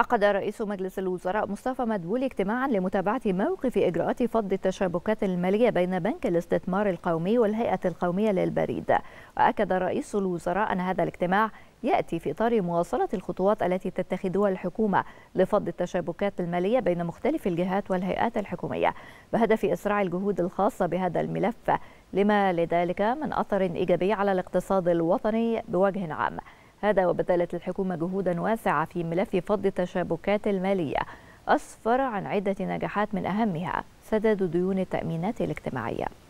عقد رئيس مجلس الوزراء مصطفى مدبولي اجتماعا لمتابعة موقف إجراءات فض التشابكات المالية بين بنك الاستثمار القومي والهيئة القومية للبريد. وأكد رئيس الوزراء أن هذا الاجتماع يأتي في إطار مواصلة الخطوات التي تتخذها الحكومة لفض التشابكات المالية بين مختلف الجهات والهيئات الحكومية بهدف إسراع الجهود الخاصة بهذا الملف لما لذلك من أثر إيجابي على الاقتصاد الوطني بوجه عام. هذا وبذلت الحكومة جهودا واسعة في ملف فض التشابكات المالية أسفر عن عدة نجاحات من أهمها سداد ديون التأمينات الاجتماعية.